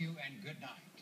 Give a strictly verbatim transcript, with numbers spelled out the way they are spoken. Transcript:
you and good night.